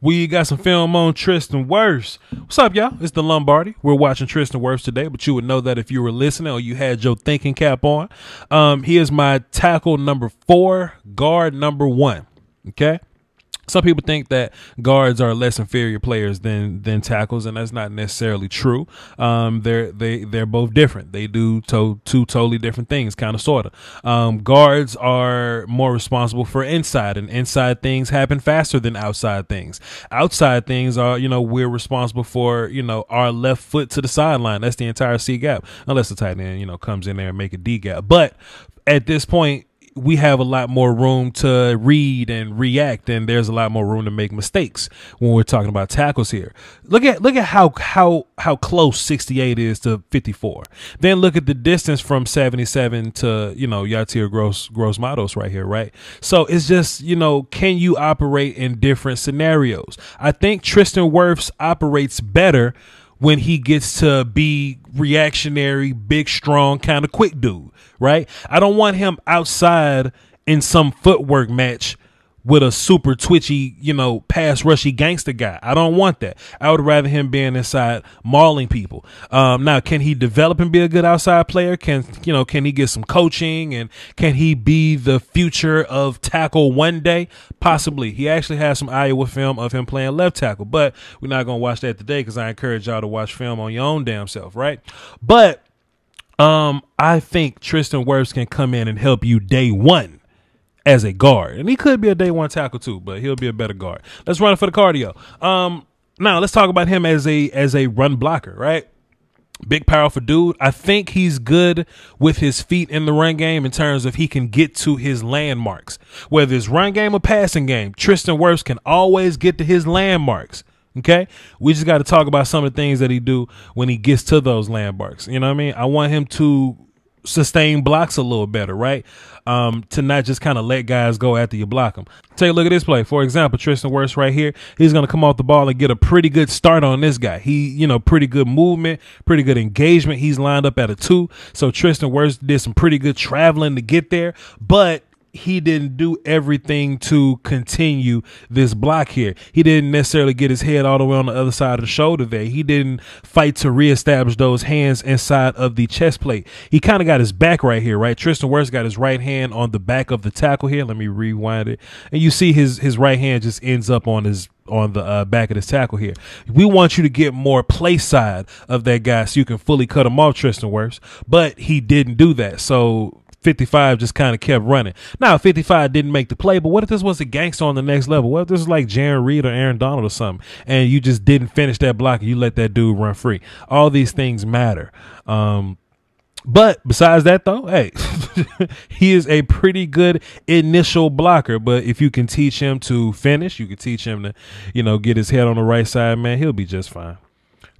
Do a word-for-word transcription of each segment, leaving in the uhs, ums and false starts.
We got some film on Tristan Wirfs. What's up, y'all? It's the Lombardi. We're watching Tristan Wirfs today, but you would know that if you were listening or you had your thinking cap on. Um, he is my tackle number four, guard number one. Okay? Some people think that guards are less inferior players than than tackles, and that's not necessarily true. Um, they're they they're both different. They do to, two totally different things, kind of sorta. Um, guards are more responsible for inside, and inside things happen faster than outside things. Outside things are, you know, we're responsible for, you know, our left foot to the sideline. That's the entire C gap, unless the tight end, you know, comes in there and make a D gap. But at this point, we have a lot more room to read and react, and there's a lot more room to make mistakes when we're talking about tackles here. Look at look at how how how close sixty-eight is to fifty-four. Then look at the distance from seventy-seven to, you know, Yetur Gross Gross-Matos right here, right? So it's just, you know, can you operate in different scenarios? I think Tristan Wirfs operates better when he gets to be reactionary, big, strong, kind of quick dude, right? I don't want him outside in some footwork match with a super twitchy, you know, pass rushy gangster guy. I don't want that. I would rather him being inside mauling people. Um, now, can he develop and be a good outside player? Can, you know, can he get some coaching, and can he be the future of tackle one day? Possibly. He actually has some Iowa film of him playing left tackle, but we're not going to watch that today because I encourage y'all to watch film on your own damn self, right? But um, I think Tristan Wirfs can come in and help you day one as a guard. And he could be a day one tackle too, but he'll be a better guard. Let's run it for the cardio. Um, now let's talk about him as a as a run blocker, right? Big, powerful dude. I think he's good with his feet in the run game in terms of he can get to his landmarks. Whether it's run game or passing game, Tristan Wirfs can always get to his landmarks. Okay, we just got to talk about some of the things that he do when he gets to those landmarks. You know what I mean? I want him to sustain blocks a little better, right? Um, to not just kind of let guys go after you block them. Take a look at this play. For example, Tristan Wirfs right here, he's going to come off the ball and get a pretty good start on this guy. He, you know, pretty good movement, pretty good engagement. He's lined up at a two. So Tristan Wirfs did some pretty good traveling to get there, but he didn't do everything to continue this block here. He didn't necessarily get his head all the way on the other side of the shoulder there. He didn't fight to reestablish those hands inside of the chest plate. He kind of got his back right here, right? Tristan Wirfs got his right hand on the back of the tackle here. Let me rewind it. And you see his, his right hand just ends up on his on the uh, back of this tackle here. We want you to get more play side of that guy so you can fully cut him off, Tristan Wirfs. But he didn't do that. So fifty-five just kind of kept running. Now, fifty-five didn't make the play, but what if this was a gangster on the next level? What if this was like Jaron Reed or Aaron Donald or something, and you just didn't finish that block and you let that dude run free? All these things matter. Um, but besides that, though, hey, he is a pretty good initial blocker. But if you can teach him to finish, you can teach him to, you know, get his head on the right side, man, he'll be just fine.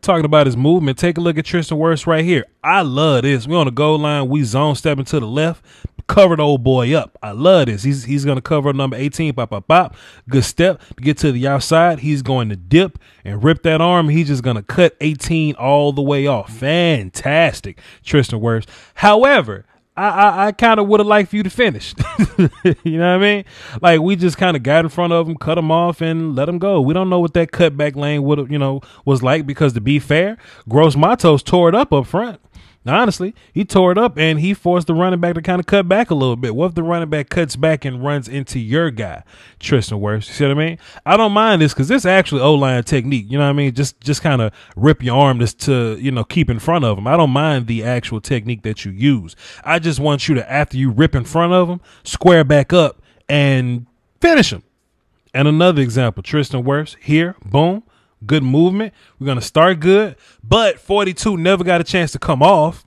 Talking about his movement, take a look at Tristan Wirfs right here. I love this. We're on the goal line. We zone stepping to the left. Covered old boy up. I love this. He's he's going to cover number eighteen. Pop, pop, pop. Good step to get to the outside. He's going to dip and rip that arm. He's just going to cut eighteen all the way off. Fantastic, Tristan Wirfs. However, I, I, I kind of would have liked for you to finish. You know what I mean? Like, we just kind of got in front of him, cut him off, and let him go. We don't know what that cutback lane would have, you know, was like, because to be fair, Gross-Matos tore it up up front. Now, honestly, he tore it up, and he forced the running back to kind of cut back a little bit. What if the running back cuts back and runs into your guy, Tristan Wirfs? You see what I mean? I don't mind this because this is actually O-line technique. You know what I mean? Just just kind of rip your arm just to, you know, keep in front of him. I don't mind the actual technique that you use. I just want you to, after you rip in front of him, square back up and finish him. And another example, Tristan Wirfs here, boom. Good movement. We're going to start good. But forty-two never got a chance to come off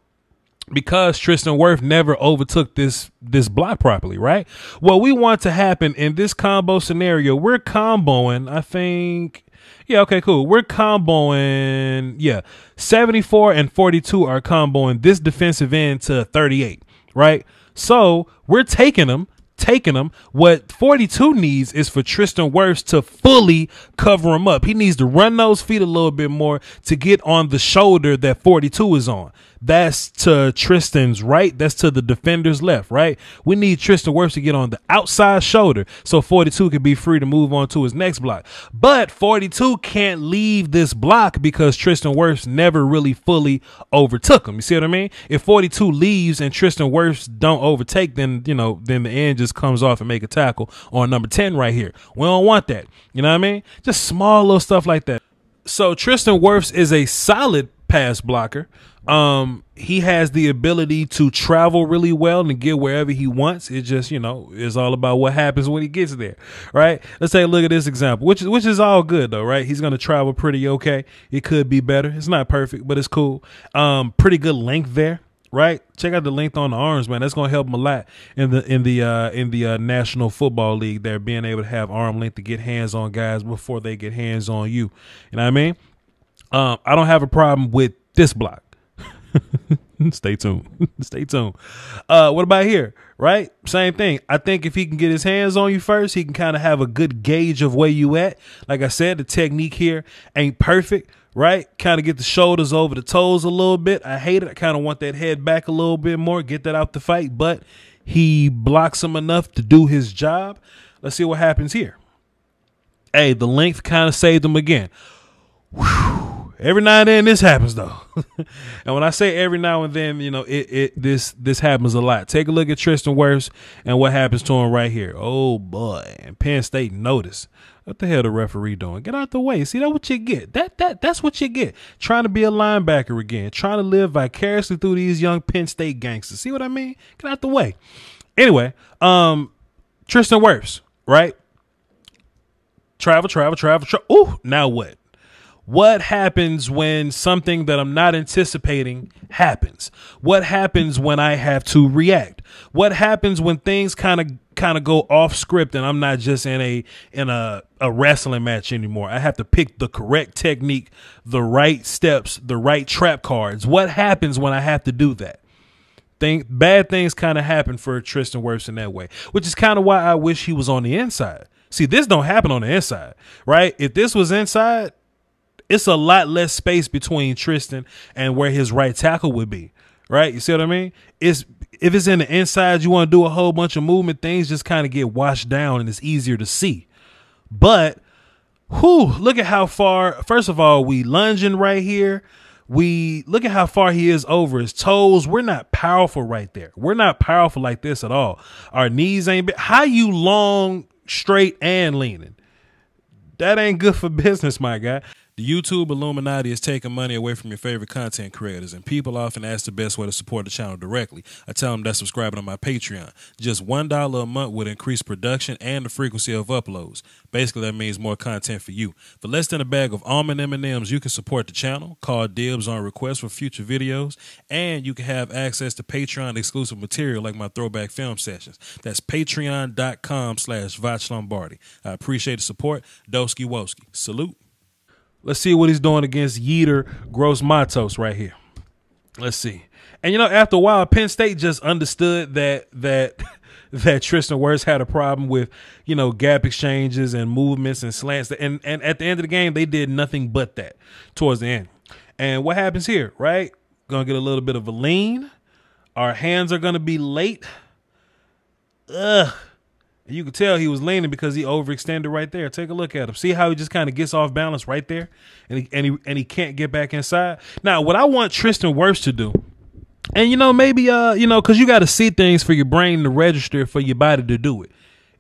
because Tristan Wirfs never overtook this this block properly, right? What we want to happen in this combo scenario, we're comboing, I think. Yeah, okay, cool. We're comboing. Yeah, seventy-four and forty-two are comboing this defensive end to thirty-eight, right? So we're taking them taking him. What forty-two needs is for Tristan Wirfs to fully cover him up. He needs to run those feet a little bit more to get on the shoulder that forty-two is on. That's to Tristan's right. That's to the defender's left, right? We need Tristan Wirfs to get on the outside shoulder so forty-two can be free to move on to his next block. But forty-two can't leave this block because Tristan Wirfs never really fully overtook him. You see what I mean? If forty-two leaves and Tristan Wirfs don't overtake, then, you know, then the end just comes off and make a tackle on number ten right here. We don't want that. You know what I mean? Just small little stuff like that. So Tristan Wirfs is a solid pass blocker. Um, he has the ability to travel really well and get wherever he wants. It just, you know, is all about what happens when he gets there, right? Let's take a look at this example, which is, which is all good though, right? He's going to travel pretty okay. It could be better. It's not perfect, but it's cool. Um, pretty good length there, right? Check out the length on the arms, man. That's going to help him a lot in the in the uh, in the uh, National Football League. They're being able to have arm length to get hands on guys before they get hands on you. You know what I mean? Um, I don't have a problem with this block. Stay tuned. Stay tuned. Uh, what about here? Right? Same thing. I think if he can get his hands on you first, he can kind of have a good gauge of where you at. Like I said, the technique here ain't perfect, right? Kind of get the shoulders over the toes a little bit. I hate it. I kind of want that head back a little bit more, get that out the fight, but he blocks him enough to do his job. Let's see what happens here. Hey, the length kind of saved him again. Whew. Every now and then this happens though. And when I say every now and then, you know, it, it this this happens a lot. Take a look at Tristan Wirfs and what happens to him right here. Oh boy. And Penn State noticed. What the hell the referee doing? Get out the way. See, that's what you get. That that that's what you get. Trying to be a linebacker again. Trying to live vicariously through these young Penn State gangsters. See what I mean? Get out the way. Anyway, um Tristan Wirfs, right? Travel, travel, travel, travel. Ooh, now what? What happens when something that I'm not anticipating happens? What happens when I have to react? What happens when things kind of kind of go off script and I'm not just in a in a, a wrestling match anymore? I have to pick the correct technique, the right steps, the right trap cards. What happens when I have to do that? Think, bad things kind of happen for Tristan Wirfs in that way, which is kind of why I wish he was on the inside. See, this don't happen on the inside, right? If this was inside, it's a lot less space between Tristan and where his right tackle would be, right? You see what I mean? It's if it's in the inside, you want to do a whole bunch of movement. Things just kind of get washed down and it's easier to see. But, whew, look at how far, first of all, we lunging right here. We look at how far he is over his toes. We're not powerful right there. We're not powerful like this at all. Our knees ain't big. How you long, straight, and leaning? That ain't good for business, my guy. The YouTube Illuminati is taking money away from your favorite content creators, and people often ask the best way to support the channel directly. I tell them that's subscribing on my Patreon. Just one dollar a month would increase production and the frequency of uploads. Basically, that means more content for you. For less than a bag of almond M and M's, you can support the channel, call dibs on requests for future videos, and you can have access to Patreon-exclusive material like my throwback film sessions. That's patreon.com slash Voch Lombardi. I appreciate the support. Doski Woski. Salute. Let's see what he's doing against Yetur Gross-Matos right here. Let's see. And, you know, after a while, Penn State just understood that that that Tristan Wirfs had a problem with, you know, gap exchanges and movements and slants. And, and at the end of the game, they did nothing but that towards the end. And what happens here, right? Going to get a little bit of a lean. Our hands are going to be late. Ugh. You could tell he was leaning because he overextended right there. Take a look at him. See how he just kind of gets off balance right there, and he, and he and he can't get back inside. Now, what I want Tristan Wirfs to do, and you know maybe uh you know because you got to see things for your brain to register for your body to do it.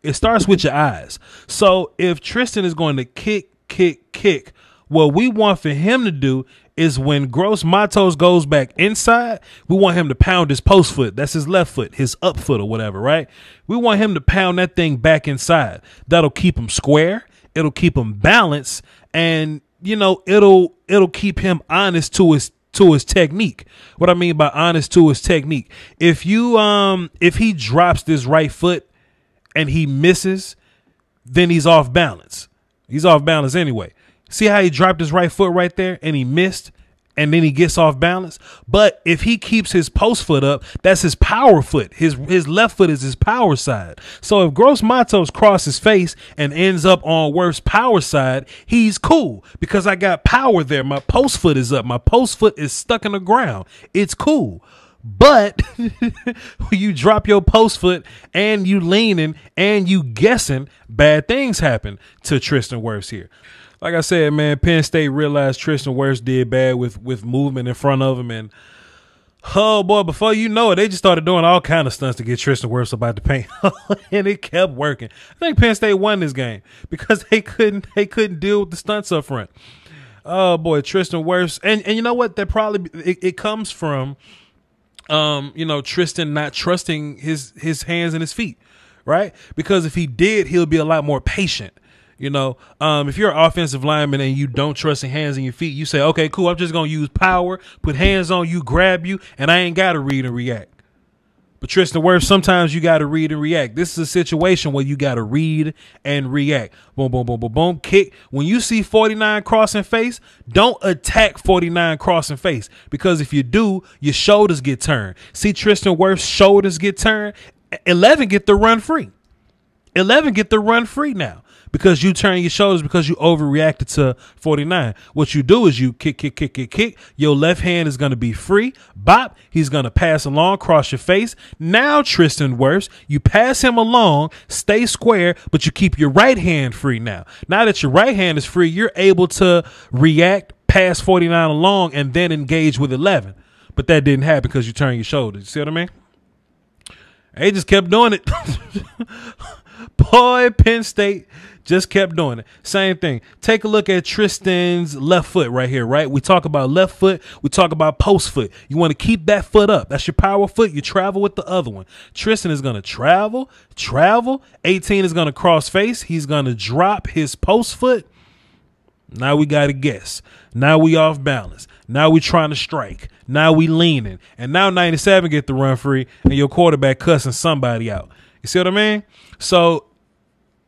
It starts with your eyes. So if Tristan is going to kick, kick, kick, what we want for him to do is when Gross-Matos goes back inside, we want him to pound his post foot. That's his left foot, his up foot or whatever, right? We want him to pound that thing back inside. That'll keep him square. It'll keep him balanced. And, you know, it'll it'll keep him honest to his to his technique. What I mean by honest to his technique. If you um if he drops this right foot and he misses, then he's off balance. He's off balance anyway. See how he dropped his right foot right there and he missed and then he gets off balance. But if he keeps his post foot up, that's his power foot. His his left foot is his power side. So if Gross-Matos crosses face and ends up on Wirfs' power side, he's cool because I got power there. My post foot is up. My post foot is stuck in the ground. It's cool. But you drop your post foot and you leaning and you guessing, bad things happen to Tristan Wirfs here. Like I said, man, Penn State realized Tristan Wirfs did bad with, with movement in front of him. And, oh, boy, before you know it, they just started doing all kinds of stunts to get Tristan Wirfs about the paint. And it kept working. I think Penn State won this game because they couldn't they couldn't deal with the stunts up front. Oh, boy, Tristan Wirfs. And, and you know what? That probably it, it comes from – Um, you know, Tristan not trusting his his hands and his feet, right? Because if he did, he'll be a lot more patient. You know, um, if you're an offensive lineman and you don't trust your hands and your feet, you say, okay, cool, I'm just going to use power, put hands on you, grab you, and I ain't got to read and react. But Tristan Wirfs, sometimes you got to read and react. This is a situation where you got to read and react. Boom, boom, boom, boom, boom, kick. When you see forty-nine crossing face, don't attack forty-nine crossing face, because if you do, your shoulders get turned. See Tristan Wirfs' shoulders get turned. eleven get the run free. eleven get the run free now because you turn your shoulders because you overreacted to forty-nine. What you do is you kick, kick, kick, kick, kick. Your left hand is going to be free. Bop. He's going to pass along, cross your face. Now, Tristan Wirfs, you pass him along, stay square, but you keep your right hand free now. Now that your right hand is free, you're able to react, pass forty-nine along, and then engage with eleven. But that didn't happen because you turn your shoulders. You see what I mean? They just kept doing it. Boy, Penn State just kept doing it. Same thing. Take a look at Tristan's left foot right here, right? We talk about left foot. We talk about post foot. You want to keep that foot up. That's your power foot. You travel with the other one. Tristan is going to travel, travel. eighteen is going to cross face. He's going to drop his post foot. Now we got to guess. Now we off balance. Now we trying to strike. Now we leaning. And now ninety-seven get the run free and your quarterback cussing somebody out. You see what I mean? So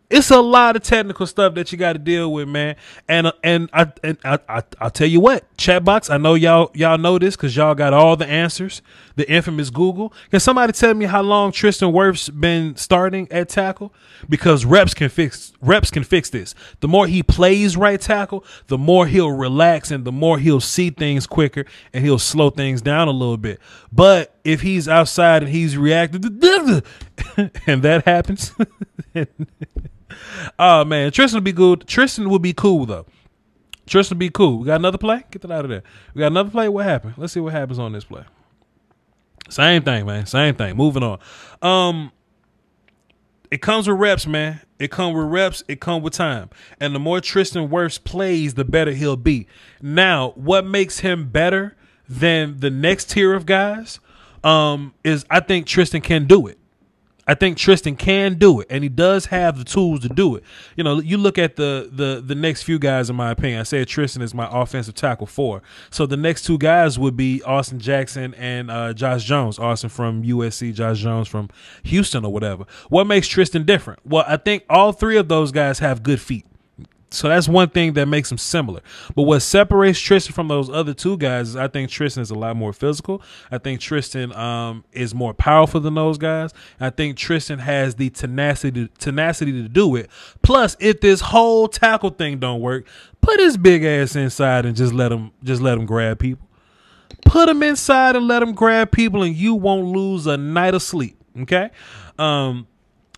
it's a lot of technical stuff that you got to deal with, man. And and I and I, I I'll tell you what, chat box. I know y'all y'all know this because y'all got all the answers. The infamous Google. Can somebody tell me how long Tristan Wirfs been starting at tackle? Because reps can fix reps can fix this. The more he plays right tackle, the more he'll relax and the more he'll see things quicker and he'll slow things down a little bit. But if he's outside and he's reacting, and that happens. Oh man, Tristan will be good. Tristan will be cool though. Tristan will be cool. We got another play. Get that out of there. We got another play. What happened? Let's see what happens on this play. Same thing, man. Same thing. Moving on. Um, it comes with reps, man. It comes with reps. It comes with time. And the more Tristan Wirfs plays, the better he'll be. Now, what makes him better than the next tier of guys um, is I think Tristan can do it. I think Tristan can do it, and he does have the tools to do it. You know, you look at the the the next few guys, in my opinion. I said Tristan is my offensive tackle four. So the next two guys would be Austin Jackson and uh, Josh Jones. Austin from U S C, Josh Jones from Houston or whatever. What makes Tristan different? Well, I think all three of those guys have good feet. So that's one thing that makes him similar. But what separates Tristan from those other two guys is I think Tristan is a lot more physical. I think Tristan um, is more powerful than those guys. I think Tristan has the tenacity, tenacity to do it. Plus, if this whole tackle thing don't work, put his big ass inside and just let him just let him grab people. Put him inside and let him grab people, and you won't lose a night of sleep. Okay. Um,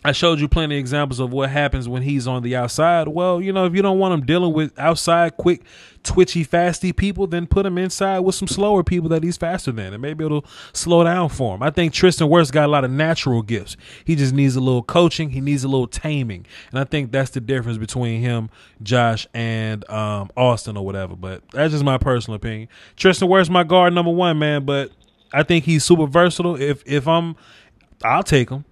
I showed you plenty of examples of what happens when he's on the outside. Well, you know, if you don't want him dealing with outside, quick, twitchy, fasty people, then put him inside with some slower people that he's faster than, and maybe it'll slow down for him. I think Tristan Wirfs got a lot of natural gifts. He just needs a little coaching. He needs a little taming, and I think that's the difference between him, Josh, and um, Austin or whatever, but that's just my personal opinion. Tristan Wirfs, my guard number one, man, but I think he's super versatile. If, if I'm – I'll take him.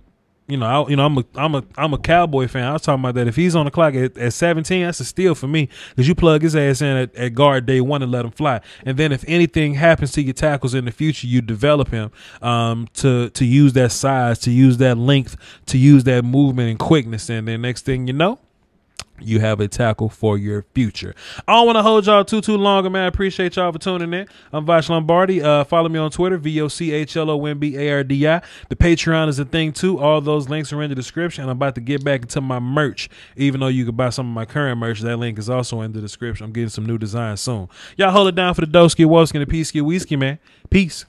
You know, I, you know, I'm a, I'm a, I'm a Cowboy fan. I was talking about that. If he's on the clock at, at seventeen, that's a steal for me because you plug his ass in at, at guard day one and let him fly. And then if anything happens to your tackles in the future, you develop him um, to to use that size, to use that length, to use that movement and quickness. And then next thing you know, you have a tackle for your future. I don't want to hold y'all too, too long, man. I appreciate y'all for tuning in. I'm Voch Lombardi. Uh, follow me on Twitter, V O C H L O M B A R D I. The Patreon is a thing, too. All those links are in the description. I'm about to get back into my merch, even though you can buy some of my current merch. That link is also in the description. I'm getting some new designs soon. Y'all hold it down for the Doski, Wolski, and the Peace Ski Whisky, man. Peace.